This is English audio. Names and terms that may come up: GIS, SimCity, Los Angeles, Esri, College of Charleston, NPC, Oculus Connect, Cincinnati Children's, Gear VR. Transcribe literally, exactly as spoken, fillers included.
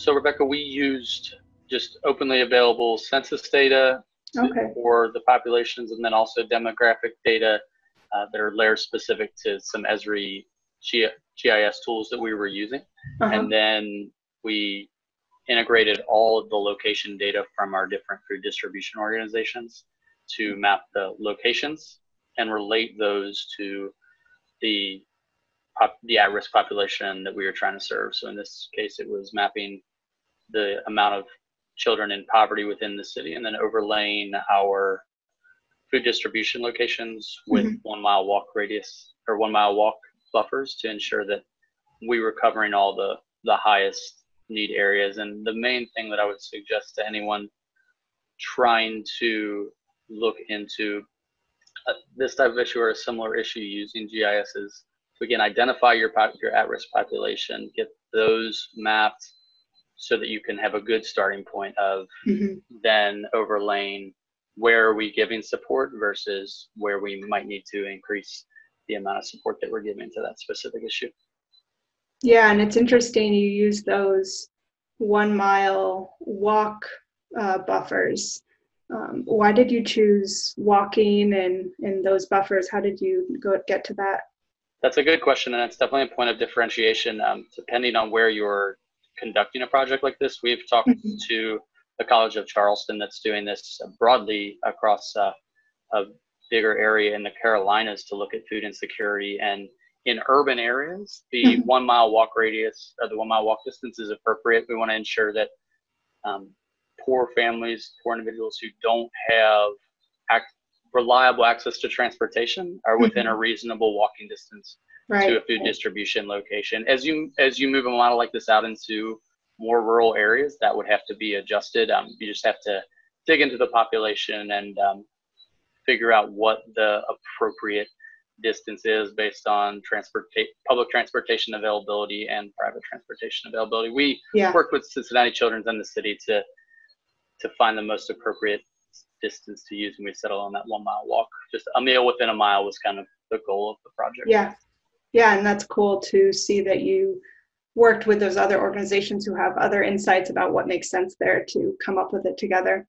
So Rebecca, we used just openly available census data okay. for the populations, and then also demographic data uh, that are layer specific to some Esri G I S tools that we were using. Uh-huh. And then we integrated all of the location data from our different food distribution organizations to map the locations and relate those to the pop the at-risk population that we were trying to serve. So in this case, it was mapping the amount of children in poverty within the city and then overlaying our food distribution locations with mm-hmm. one mile walk radius or one mile walk buffers to ensure that we were covering all the, the highest need areas. And the main thing that I would suggest to anyone trying to look into uh, this type of issue or a similar issue using G I S is to, again, identify your, pop your at-risk population, get those mapped so that you can have a good starting point of mm-hmm. then overlaying where are we giving support versus where we might need to increase the amount of support that we're giving to that specific issue. Yeah, and it's interesting you use those one mile walk uh, buffers. Um, why did you choose walking and, and those buffers? How did you go get to that? That's a good question, and it's definitely a point of differentiation um, depending on where you're conducting a project like this. We've talked mm-hmm. to the College of Charleston that's doing this broadly across uh, a bigger area in the Carolinas to look at food insecurity. And in urban areas, the mm-hmm. one mile walk radius or the one mile walk distance is appropriate. We want to ensure that um, poor families, poor individuals who don't have ac reliable access to transportation are within mm-hmm. a reasonable walking distance right. to a food distribution location. As you, as you move a model like this out into more rural areas, that would have to be adjusted. Um, you just have to dig into the population and um, figure out what the appropriate distance is based on transport, public transportation availability and private transportation availability. We yeah. worked with Cincinnati Children's in the city to to find the most appropriate distance to use, and we settled on that one mile walk. Just a meal within a mile was kind of the goal of the project. Yeah, yeah, and that's cool to see that you worked with those other organizations who have other insights about what makes sense there to come up with it together.